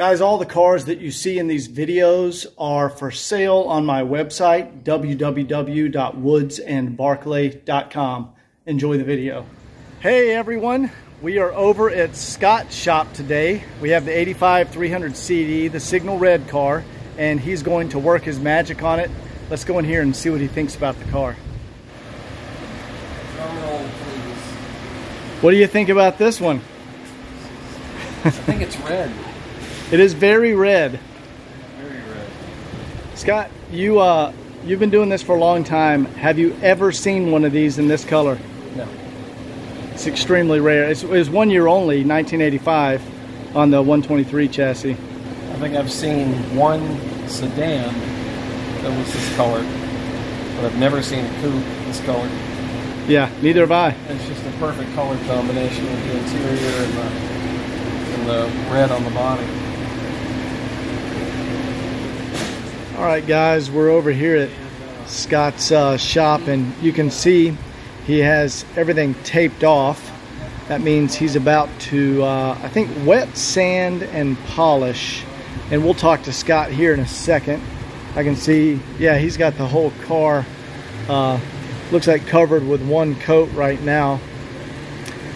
Guys, all the cars that you see in these videos are for sale on my website, www.woodsandbarclay.com. Enjoy the video. Hey everyone, we are over at Scott's shop today. We have the 85 300CD, the Signal Red car, and he's going to work his magic on it. Let's go in here and see what he thinks about the car. What do you think about this one? I think it's red. It is very red. Very red. Scott, you've been doing this for a long time. Have you ever seen one of these in this color? No. It's extremely rare. It was 1 year only, 1985, on the 123 chassis. I think I've seen one sedan that was this color, but I've never seen a coupe this color. Yeah, neither have I. It's just a perfect color combination with the interior and the red on the body. All right, guys, we're over here at Scott's shop, and you can see he has everything taped off. That means he's about to, I think, wet sand and polish. And we'll talk to Scott here in a second. I can see, yeah, he's got the whole car, looks like covered with one coat right now.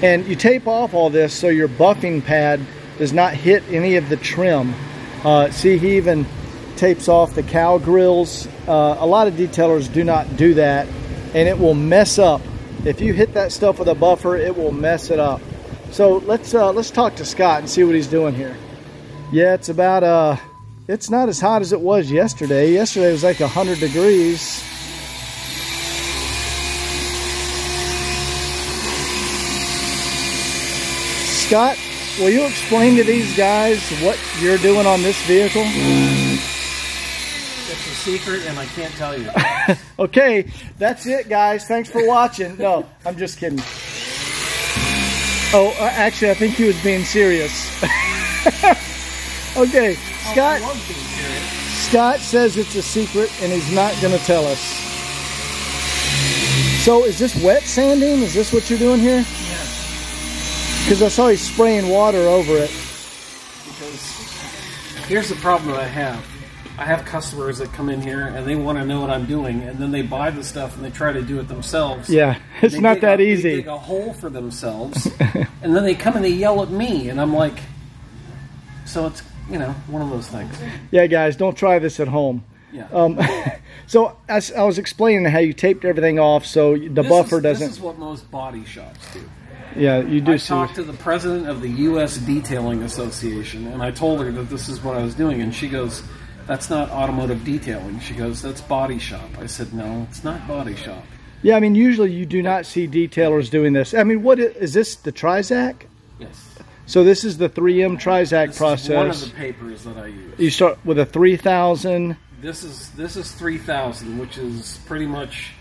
And you tape off all this so your buffing pad does not hit any of the trim. See, he even tapes off the cowl grills. A lot of detailers do not do that, and it will mess up. If you hit that stuff with a buffer, it will mess it up. So let's talk to Scott and see what he's doing here. Yeah, it's about it's not as hot as it was yesterday. Yesterday was like 100 degrees. Scott, will you explain to these guys what you're doing on this vehicle? It's a secret and I can't tell you. Okay, that's it guys. Thanks for watching. No, I'm just kidding. Oh, actually I think he was being serious. Okay, Scott, I love being serious. Scott says it's a secret and he's not going to tell us. So is this wet sanding? Is this what you're doing here? Yes. Because I saw he's spraying water over it. Because here's the problem that I have. I have customers that come in here and they want to know what I'm doing, and then they buy the stuff and they try to do it themselves. Yeah, it's not that easy. They dig a hole for themselves, and then they come and they yell at me, and I'm like, so it's, you know, one of those things. Yeah, guys, don't try this at home. Yeah. So as I was explaining how you taped everything off, so the buffer doesn't. This is what most body shops do. Yeah, you do. I talked to the president of the U.S. Detailing Association, and I told her that this is what I was doing, and she goes, that's not automotive detailing. She goes, that's body shop. I said, no, it's not body shop. Yeah, I mean, usually you do not see detailers doing this. I mean, what is this, the Trizac? Yes. So this is the 3M Trizac process. This is one of the papers that I use. You start with a 3,000. This is 3,000, which is pretty much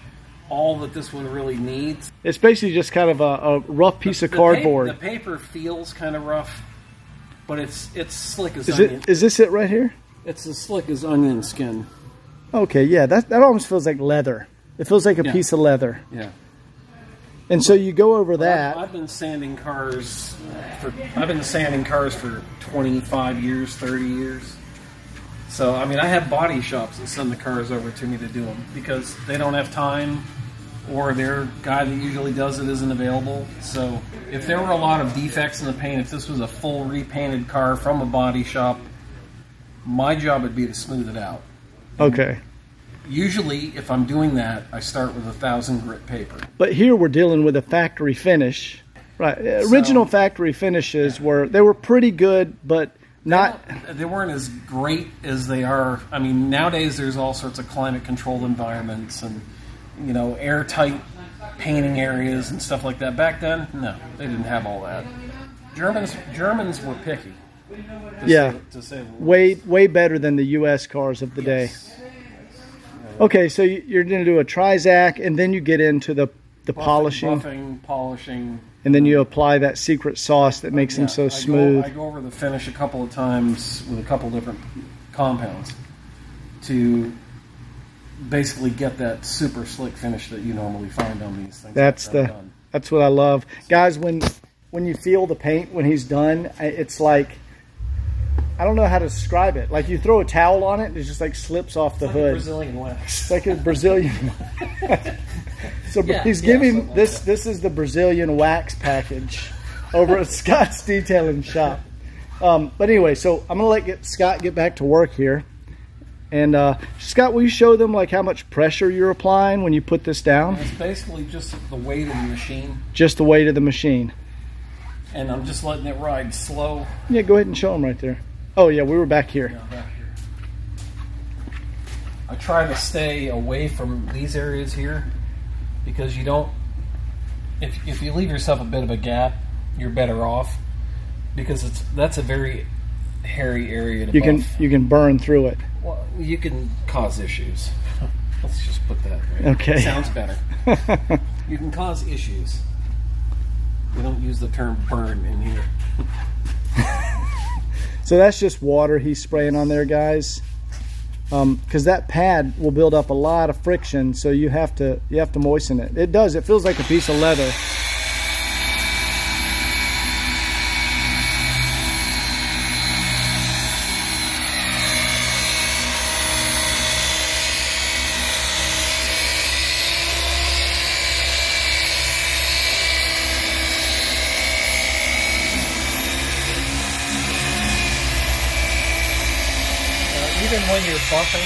all that this one really needs. It's basically just kind of a rough piece of cardboard. The paper feels kind of rough, but it's slick as onion. Is this it right here? It's as slick as onion skin. Okay, yeah, that almost feels like leather. It feels like a piece of leather. Yeah. And so you go over that. I've been sanding cars. I've been sanding cars for 25 years, 30 years. So I mean, I have body shops that send the cars over to me to do them because they don't have time, or their guy that usually does it isn't available. So if there were a lot of defects in the paint, if this was a full repainted car from a body shop, my job would be to smooth it out. Okay. Usually, if I'm doing that, I start with 1,000 grit paper. But here we're dealing with a factory finish, right? So, original factory finishes were pretty good, but not. They weren't as great as they are. I mean, nowadays there's all sorts of climate-controlled environments and, you know, airtight painting areas and stuff like that. Back then, no, they didn't have all that. Germans were picky. To say way better than the U.S. cars of the day. Okay, so you're going to do a Trizac, and then you get into the polishing, and then you apply that secret sauce that makes them so smooth. I go over the finish a couple of times with a couple different compounds to basically get that super slick finish that you normally find on these things. That's what I love, guys. When you feel the paint when he's done, it's like I don't know how to describe it. Like you throw a towel on it and it just like slips off the hood. Brazilian wax. It's like a Brazilian wax. So yeah, he's giving like this. This is the Brazilian wax package over at Scott's Detailing Shop. But anyway, so I'm gonna Scott get back to work here. And Scott, will you show them like how much pressure you're applying when you put this down? It's basically just the weight of the machine. Just the weight of the machine. And I'm just letting it ride slow. Yeah, go ahead and show them right there. Oh yeah, we were back here. Yeah, back here. I try to stay away from these areas here because you don't, if you leave yourself a bit of a gap, you're better off because that's a very hairy area to buff. You can burn through it. Well, you can cause issues. Let's just put that right. Okay. Sounds better. You can cause issues. We don't use the term burn in here. So that's just water he's spraying on there, guys. Because that pad will build up a lot of friction, so you have to moisten it. It does. It feels like a piece of leather. Even when you're buffing,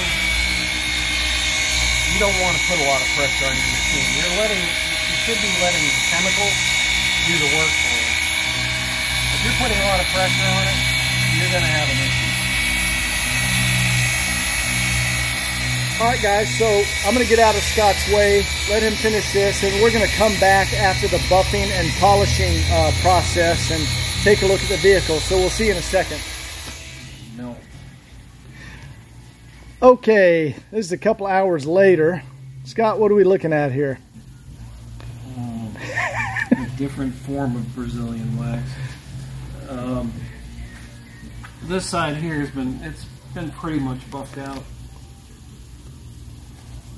you don't want to put a lot of pressure on your machine. You should be letting the chemicals do the work for you. If you're putting a lot of pressure on it, you're going to have an issue. All right, guys, so I'm going to get out of Scott's way, let him finish this, and we're going to come back after the buffing and polishing process and take a look at the vehicle. So we'll see you in a second. Okay, this is a couple hours later. Scott, what are we looking at here? A different form of Brazilian wax. This side here it's been pretty much buffed out.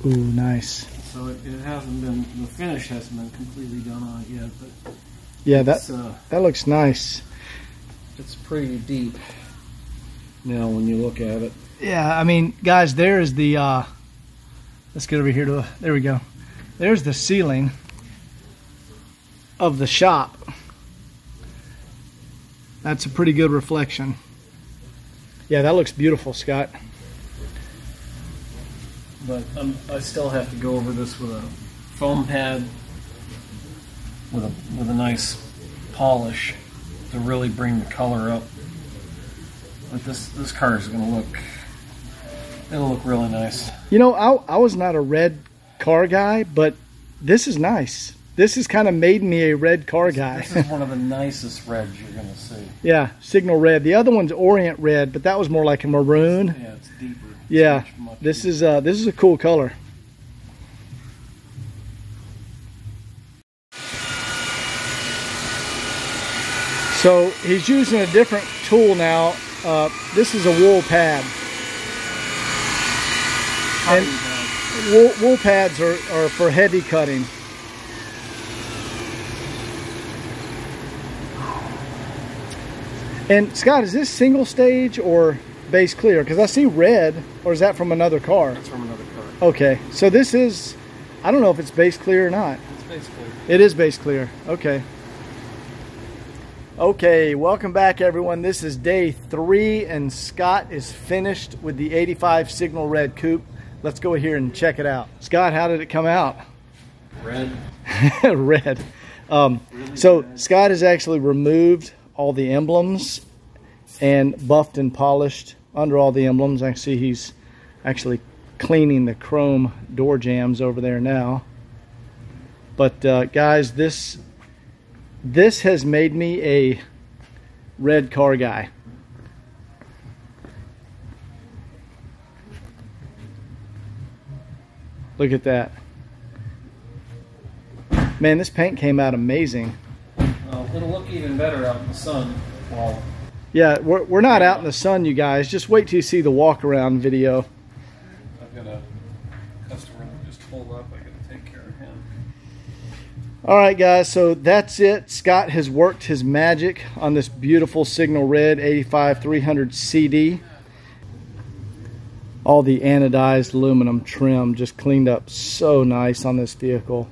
Ooh, nice. So it hasn't been, the finish hasn't been completely done on it yet, but yeah, that looks nice. It's pretty deep now when you look at it. Yeah, I mean, guys, there is the, let's get over here to, there we go. There's the ceiling of the shop. That's a pretty good reflection. Yeah, that looks beautiful, Scott. But I still have to go over this with a foam pad, with a nice polish to really bring the color up. But this car is going to look... It'll look really nice. You know, I was not a red car guy, but this is nice. This has kind of made me a red car guy. This is one of the nicest reds you're going to see. Yeah, Signal Red. The other one's Orient Red, but that was more like a maroon. Yeah, it's deeper. Yeah, this is a cool color. So he's using a different tool now. This is a wool pad. And wool pads are for heavy cutting. And Scott, is this single stage or base clear? Because I see red, or is that from another car? That's from another car. Okay, so this is, I don't know if it's base clear or not. It's base clear. It is base clear, okay. Okay, welcome back everyone. This is day 3 and Scott is finished with the 85 Signal Red Coupe. Let's go here and check it out. Scott, how did it come out? Red. Red. Really so red. Scott has actually removed all the emblems and buffed and polished under all the emblems. I see he's actually cleaning the chrome door jambs over there now. But guys, this has made me a red car guy. Look at that. Man, this paint came out amazing. It'll look even better out in the sun. Wow. Yeah, we're not out in the sun, you guys. Just wait till you see the walk around video. I've got a customer that just pulled up. I gotta take care of him. All right, guys, so that's it. Scott has worked his magic on this beautiful Signal Red 85 300 CD. All the anodized aluminum trim just cleaned up so nice on this vehicle.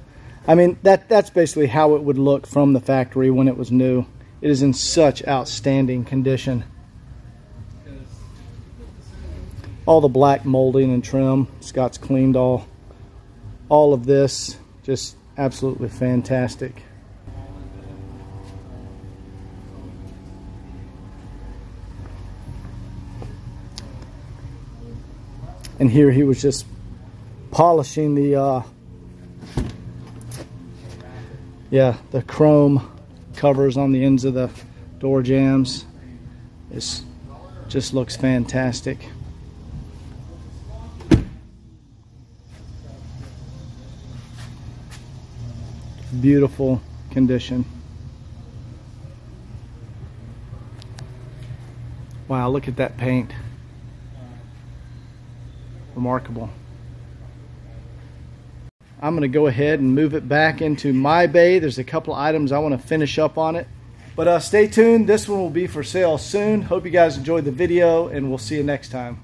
I mean, that's basically how it would look from the factory when it was new. It is in such outstanding condition. All the black molding and trim, Scott's cleaned all of this. Just absolutely fantastic. And here he was just polishing the chrome covers on the ends of the door jambs. This just looks fantastic. Beautiful condition. Wow, look at that paint. Remarkable. I'm going to go ahead and move it back into my bay. There's a couple of items I want to finish up on it, but stay tuned. This one will be for sale soon. Hope you guys enjoyed the video, and we'll see you next time.